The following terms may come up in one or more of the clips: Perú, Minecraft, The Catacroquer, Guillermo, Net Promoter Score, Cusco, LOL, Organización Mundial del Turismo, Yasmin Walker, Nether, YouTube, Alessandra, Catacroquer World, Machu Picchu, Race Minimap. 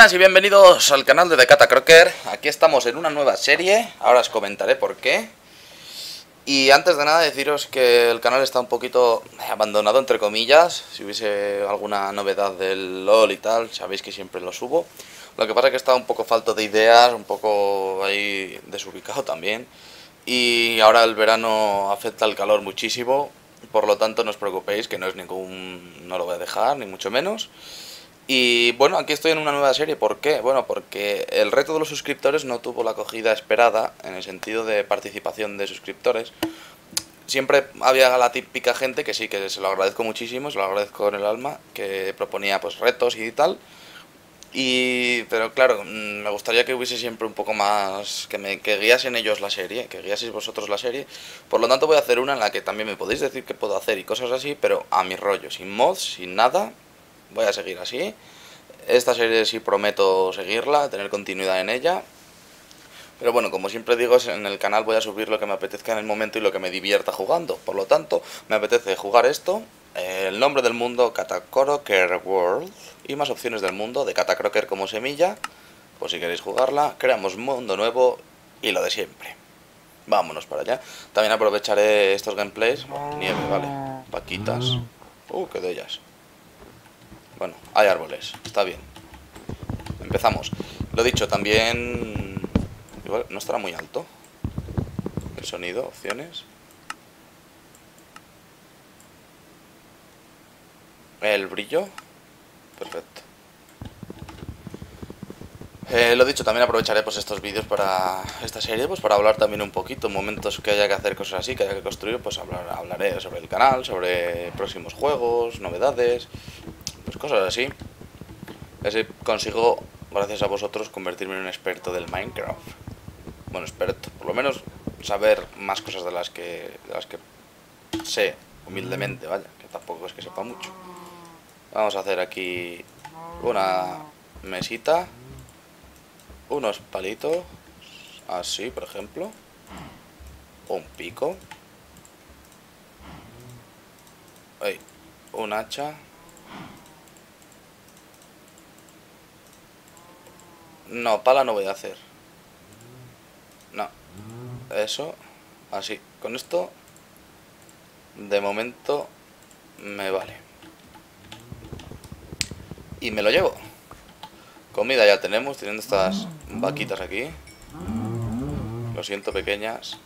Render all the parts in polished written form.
Buenas y bienvenidos al canal de Catacroquer. Aquí estamos en una nueva serie, ahora os comentaré por qué. Y antes de nada deciros que el canal está un poquito abandonado, entre comillas. Si hubiese alguna novedad del LOL y tal, sabéis que siempre lo subo. Lo que pasa es que está un poco falto de ideas, un poco ahí desubicado también. Y ahora el verano afecta el calor muchísimo, por lo tanto no os preocupéis que no lo voy a dejar, ni mucho menos. Y bueno, aquí estoy en una nueva serie. ¿Por qué? Bueno, porque el reto de los suscriptores no tuvo la acogida esperada en el sentido de participación de suscriptores. Siempre había la típica gente que sí, que se lo agradezco muchísimo, se lo agradezco en el alma, que proponía pues retos y tal. Pero claro, me gustaría que hubiese siempre un poco más, que guiasen ellos la serie, que guiaseis vosotros la serie. Por lo tanto voy a hacer una en la que también me podéis decir qué puedo hacer y cosas así, pero a mi rollo, sin mods, sin nada. Voy a seguir así. Esta serie sí prometo seguirla, tener continuidad en ella. Pero bueno, como siempre digo, en el canal voy a subir lo que me apetezca en el momento y lo que me divierta jugando. Por lo tanto, me apetece jugar esto, el nombre del mundo, Catacroquer World, y más opciones del mundo, de Catacroquer como semilla, pues si queréis jugarla. Creamos mundo nuevo y lo de siempre. Vámonos para allá. También aprovecharé estos gameplays. Nieve, vale. Vaquitas. Qué de ellas. Bueno, hay árboles, está bien. Empezamos. Lo dicho, también... Igual no estará muy alto el sonido, opciones. El brillo. Perfecto. Lo dicho, también aprovecharé pues estos vídeos para esta serie, pues para hablar también un poquito, momentos que haya que hacer cosas así, que haya que construir, pues hablaré sobre el canal, sobre próximos juegos, novedades... cosas así. Así consigo, gracias a vosotros, convertirme en un experto del Minecraft. Bueno, experto, por lo menos saber más cosas de las que sé, humildemente, vaya, que tampoco es que sepa mucho. Vamos a hacer aquí una mesita, unos palitos, así por ejemplo, un pico, un hacha. No, pala no voy a hacer. No. Eso. Así. Con esto, de momento, me vale. Y me lo llevo. Comida ya tenemos, teniendo estas vaquitas aquí. Lo siento, pequeñas.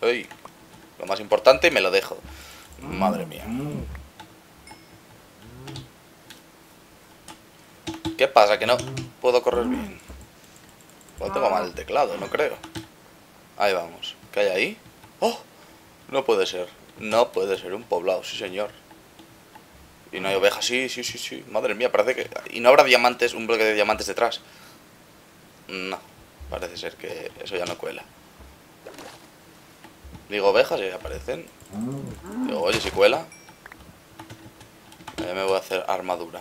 Uy. Lo más importante, y me lo dejo. Madre mía. ¿Qué pasa? Que no puedo correr bien. No tengo mal el teclado, no creo. Ahí vamos. ¿Qué hay ahí? ¡Oh! No puede ser. No puede ser un poblado, sí señor. Y no hay ovejas, sí. Madre mía, parece que... Y no habrá diamantes, un bloque de diamantes detrás. No, parece ser que eso ya no cuela. Digo ovejas y aparecen. Digo, oye, si cuela. Ya me voy a hacer armadura.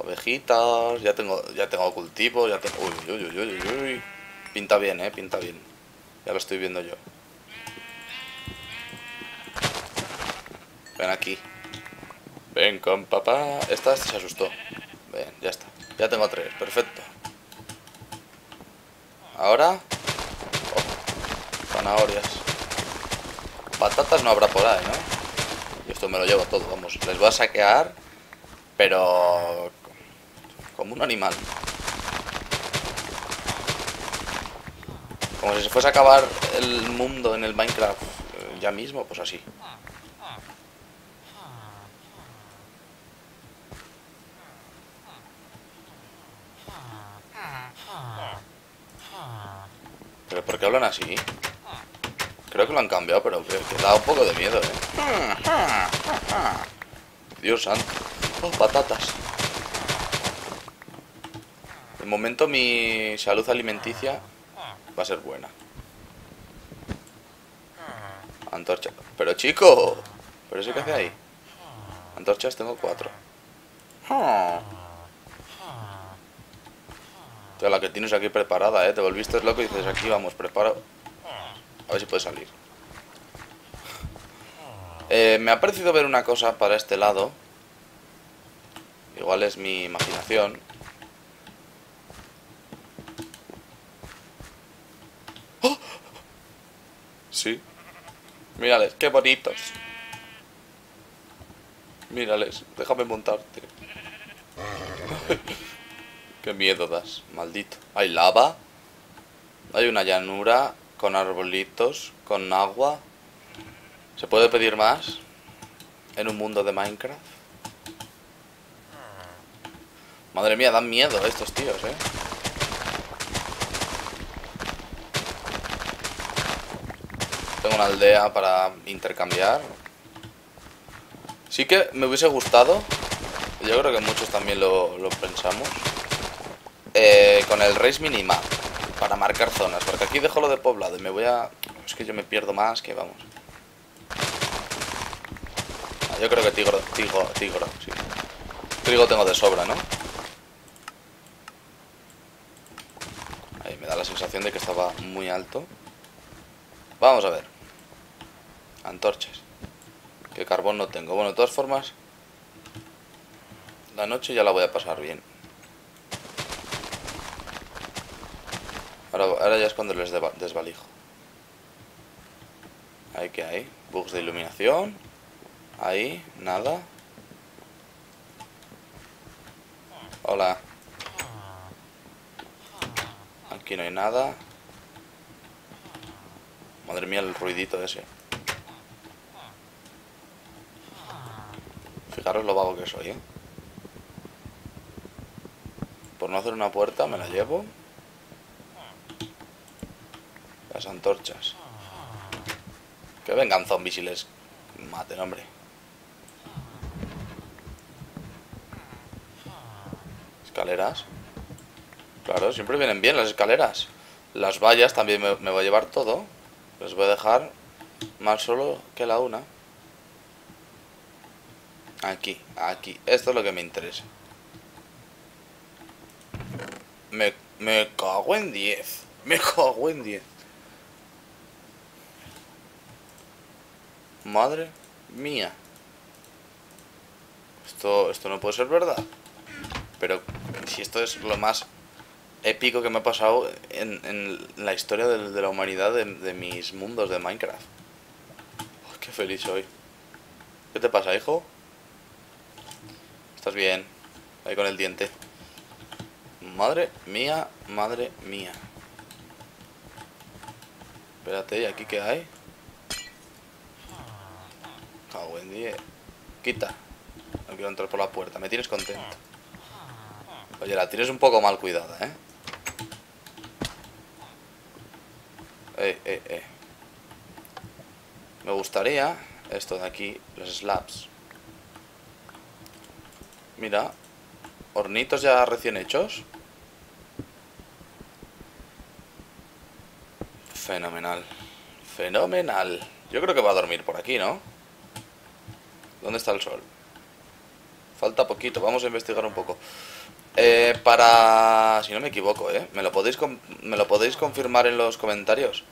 Ovejitas, ya tengo cultivo, ya tengo... Uy. Pinta bien, pinta bien. Ya lo estoy viendo yo. Ven aquí. Ven con papá. Esta se asustó. Ven, ya está. Ya tengo tres, perfecto. Ahora... zanahorias. Patatas no habrá por ahí, ¿no? Y esto me lo llevo todo, vamos. Les voy a saquear, pero... como un animal. Como si se fuese a acabar el mundo en el Minecraft ya mismo, pues así. ¿Pero por qué hablan así? Creo que lo han cambiado, pero que da un poco de miedo, Dios santo. Oh, patatas. De momento mi salud alimenticia va a ser buena. Antorcha. Pero chico, ¿pero eso qué hace ahí? Antorchas tengo 4. O sea, la que tienes aquí preparada, te volviste loco y dices, aquí vamos, preparo. A ver si puede salir. Me ha parecido ver una cosa para este lado. Igual es mi imaginación. Mírales, qué bonitos. Mírales, déjame montarte. Qué miedo das, maldito. Hay lava. Hay una llanura con arbolitos, con agua. ¿Se puede pedir más? En un mundo de Minecraft. Madre mía, dan miedo estos tíos, eh. Tengo una aldea para intercambiar. Sí que me hubiese gustado, yo creo que muchos también lo pensamos, con el Race Minimap, para marcar zonas, porque aquí dejo lo de poblado y me voy a... Es que yo me pierdo más que vamos. Yo creo que tigro, sí. Trigo tengo de sobra, ¿no? Ahí me da la sensación de que estaba muy alto. Vamos a ver. Antorchas. Que carbón no tengo. Bueno, de todas formas, la noche ya la voy a pasar bien. Ahora ya es cuando les desvalijo. Ahí que hay. Bugs de iluminación. Ahí, nada. Hola. Aquí no hay nada. Madre mía el ruidito ese. Fijaros lo vago que soy, ¿eh? Por no hacer una puerta me la llevo. Las antorchas. Que vengan zombies y les maten, hombre. Escaleras. Claro, siempre vienen bien las escaleras. Las vallas también me voy a llevar todo. Les voy a dejar más solo que la una. Aquí, aquí. Esto es lo que me interesa. Me cago en 10. Me cago en 10. Madre mía. Esto no puede ser verdad. Pero si esto es lo más épico que me ha pasado en la historia de la humanidad de mis mundos de Minecraft. Oh, qué feliz soy. ¿Qué te pasa, hijo? Estás bien. Ahí con el diente. Madre mía, madre mía. Espérate, ¿y aquí qué hay? Cago en 10. Quita. No quiero entrar por la puerta. Me tienes contento. Oye, la tienes un poco mal cuidada, ¿eh? Me gustaría esto de aquí, los slabs. Mira, hornitos ya recién hechos. Fenomenal. Fenomenal. Yo creo que va a dormir por aquí, ¿no? ¿Dónde está el sol? Falta poquito, vamos a investigar un poco. Para... Si no me equivoco, me lo podéis confirmar en los comentarios.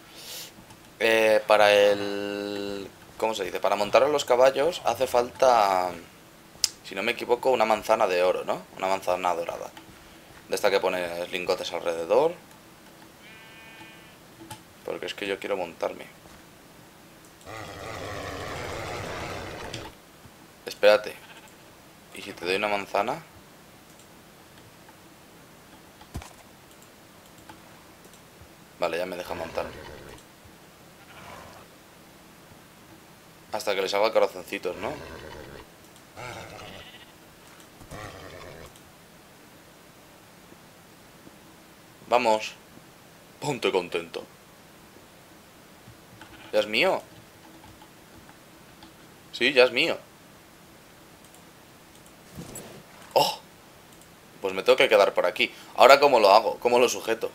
Para el... ¿Cómo se dice? Para montar a los caballos hace falta, si no me equivoco, una manzana de oro, ¿no? Una manzana dorada. De esta que pone lingotes alrededor. Porque es que yo quiero montarme. Espérate. ¿Y si te doy una manzana? Vale, ya me deja montar. Hasta que les haga corazoncitos, ¿no? Vamos. Ponte contento. ¿Ya es mío? Sí, ya es mío. ¡Oh! Pues me tengo que quedar por aquí. Ahora, ¿cómo lo hago? ¿Cómo lo sujeto?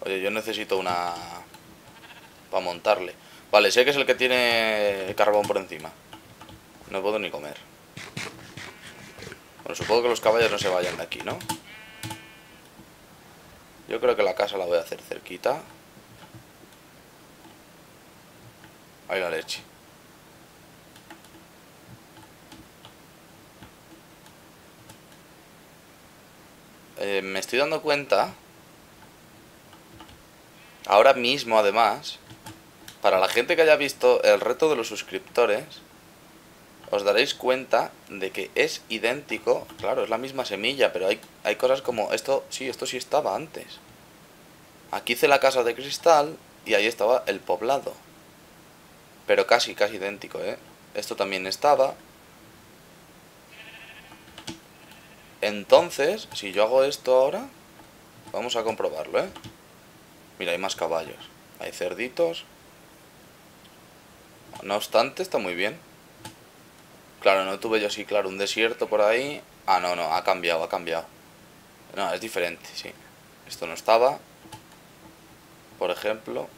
Oye, yo necesito una... para montarle. Vale, sé que es el que tiene carbón por encima. No puedo ni comer. Bueno, supongo que los caballos no se vayan de aquí, ¿no? Yo creo que la casa la voy a hacer cerquita. Ahí la leche. Me estoy dando cuenta Ahora mismo, además, para la gente que haya visto el reto de los suscriptores, os daréis cuenta de que es idéntico. Claro, es la misma semilla, pero hay cosas como... Esto sí estaba antes. Aquí hice la casa de cristal y ahí estaba el poblado. Pero casi idéntico, ¿eh? Esto también estaba. Entonces, si yo hago esto ahora... Vamos a comprobarlo, ¿eh? Mira, hay más caballos. Hay cerditos. No obstante, está muy bien. Claro, no tuve yo así, claro, un desierto por ahí. Ah, no, ha cambiado. No, es diferente, sí. Esto no estaba. Por ejemplo.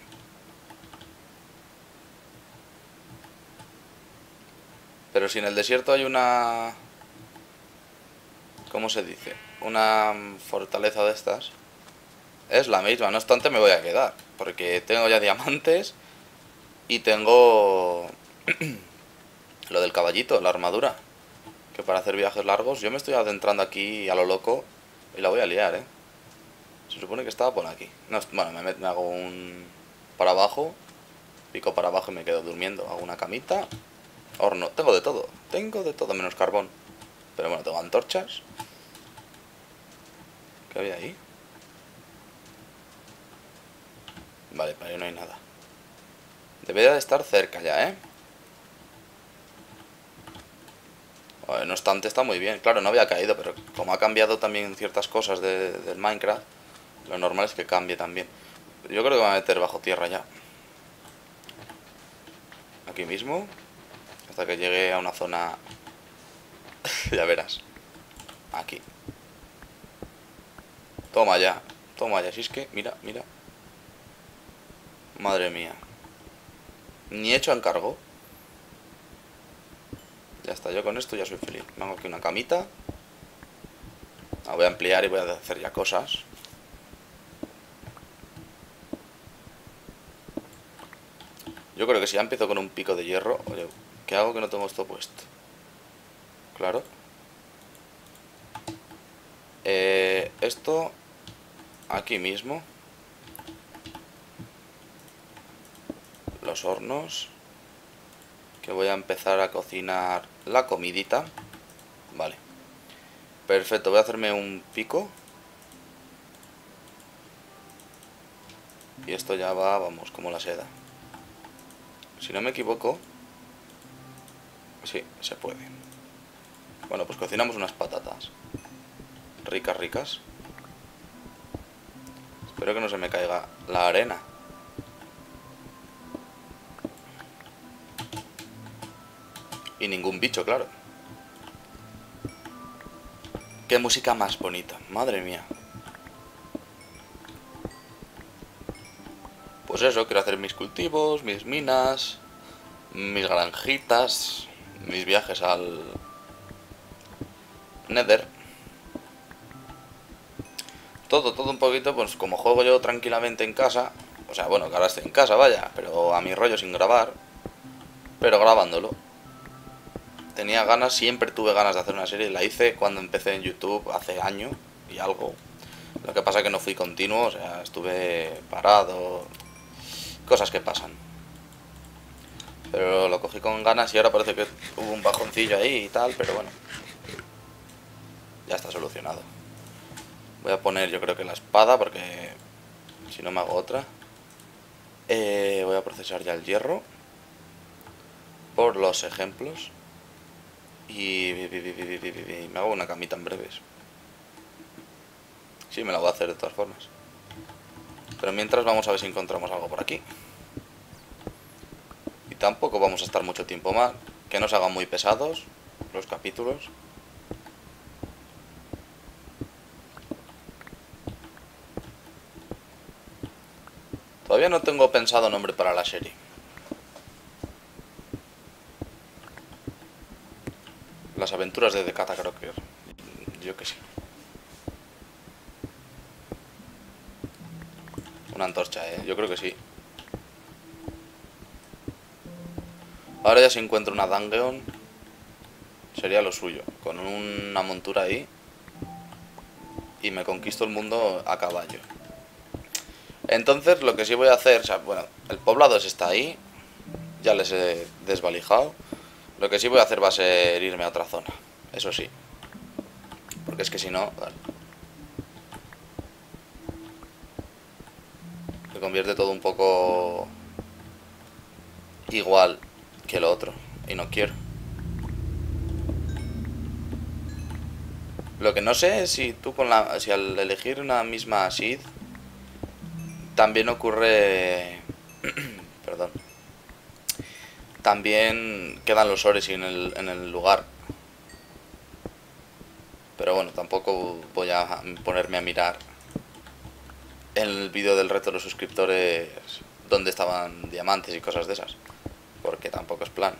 Pero si en el desierto hay una... ¿Cómo se dice? Una fortaleza de estas. Es la misma, no obstante me voy a quedar. Porque tengo ya diamantes. Y tengo... lo del caballito, la armadura. Que para hacer viajes largos... Yo me estoy adentrando aquí a lo loco. Y la voy a liar, ¿eh? Se supone que estaba por aquí. No, bueno, me hago un... para abajo. Pico para abajo y me quedo durmiendo. Hago una camita. Horno. Tengo de todo. Tengo de todo menos carbón. Pero bueno, tengo antorchas. ¿Qué había ahí? Vale, para ahí no hay nada. Debería de estar cerca ya, ¿eh? Bueno, no obstante, está muy bien. Claro, no había caído, pero como ha cambiado también ciertas cosas del Minecraft, lo normal es que cambie también. Yo creo que me voy a meter bajo tierra ya. Aquí mismo. Hasta que llegue a una zona... ya verás. Aquí. Toma ya. Toma ya. Si es que... Mira. Madre mía. Ni hecho encargo. Ya está, yo con esto ya soy feliz. Me hago aquí una camita. La voy a ampliar y voy a hacer ya cosas. Yo creo que si ya empiezo con un pico de hierro... Oye, ¿qué hago que no tengo esto puesto? Claro. Esto... Aquí mismo. Los hornos... Que voy a empezar a cocinar la comidita. Vale. Perfecto, voy a hacerme un pico. Y esto ya va, vamos, como la seda. Si no me equivoco... Sí, se puede. Bueno, pues cocinamos unas patatas. Ricas. Espero que no se me caiga la arena. Y ningún bicho, claro. Qué música más bonita, madre mía. Pues eso, quiero hacer mis cultivos, mis minas, mis granjitas, mis viajes al Nether. Todo un poquito, pues como juego yo tranquilamente en casa. O sea, bueno, que ahora estoy en casa, vaya, pero a mi rollo sin grabar. Pero grabándolo. Tenía ganas, siempre tuve ganas de hacer una serie. La hice cuando empecé en YouTube hace año y algo. Lo que pasa es que no fui continuo, o sea, estuve parado. Cosas que pasan. Pero lo cogí con ganas y ahora parece que hubo un bajoncillo ahí y tal, pero bueno. Ya está solucionado. Voy a poner yo creo que la espada porque si no me hago otra. Voy a procesar ya el hierro. Por los ejemplos. Y me hago una camita en breves. Sí, me la voy a hacer de todas formas. Pero mientras vamos a ver si encontramos algo por aquí. Y tampoco vamos a estar mucho tiempo más. Que no se hagan muy pesados los capítulos. Todavía no tengo pensado nombre para la serie. Las aventuras de Catacroquer. Yo que sé. Una antorcha, yo creo que sí. Ahora ya se encuentra una dungeon. Sería lo suyo. Con una montura ahí. Y me conquisto el mundo a caballo. Entonces lo que sí voy a hacer, o sea, bueno, el poblado está ahí, ya les he desvalijado. Lo que sí voy a hacer va a ser irme a otra zona, eso sí. Porque es que si no, vale, se convierte todo un poco igual que lo otro, y no quiero. Lo que no sé es si tú con la, si al elegir una misma seed también ocurre perdón, también quedan los ores en el lugar. Pero bueno, tampoco voy a ponerme a mirar el vídeo del reto de los suscriptores donde estaban diamantes y cosas de esas, porque tampoco es plan.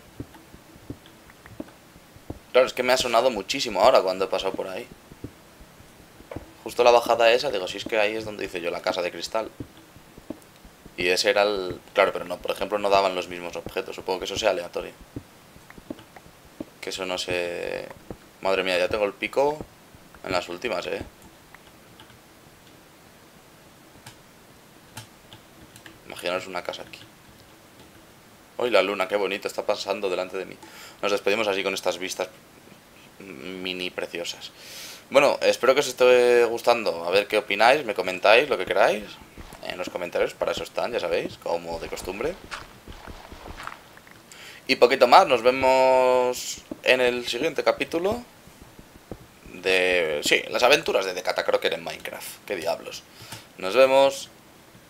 Claro, es que me ha sonado muchísimo ahora cuando he pasado por ahí. Justo la bajada esa, digo, si es que ahí es donde hice yo la casa de cristal. Y ese era el... Claro, pero no, por ejemplo, no daban los mismos objetos. Supongo que eso sea aleatorio. Que eso no sé... Madre mía, ya tengo el pico en las últimas, ¿eh? Imaginaos una casa aquí. ¡Uy, la luna! ¡Qué bonito! Está pasando delante de mí. Nos despedimos así con estas vistas mini preciosas. Bueno, espero que os esté gustando. A ver qué opináis, me comentáis lo que queráis en los comentarios. Para eso están, ya sabéis, como de costumbre. Y poquito más. Nos vemos en el siguiente capítulo de... Sí, las aventuras de Catacroquer en Minecraft. ¡Qué diablos! Nos vemos...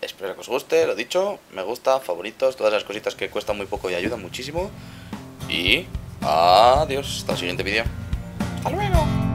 Espero que os guste, lo dicho, me gusta, favoritos, todas las cositas que cuestan muy poco y ayudan muchísimo. Y adiós, hasta el siguiente vídeo. ¡Hasta luego!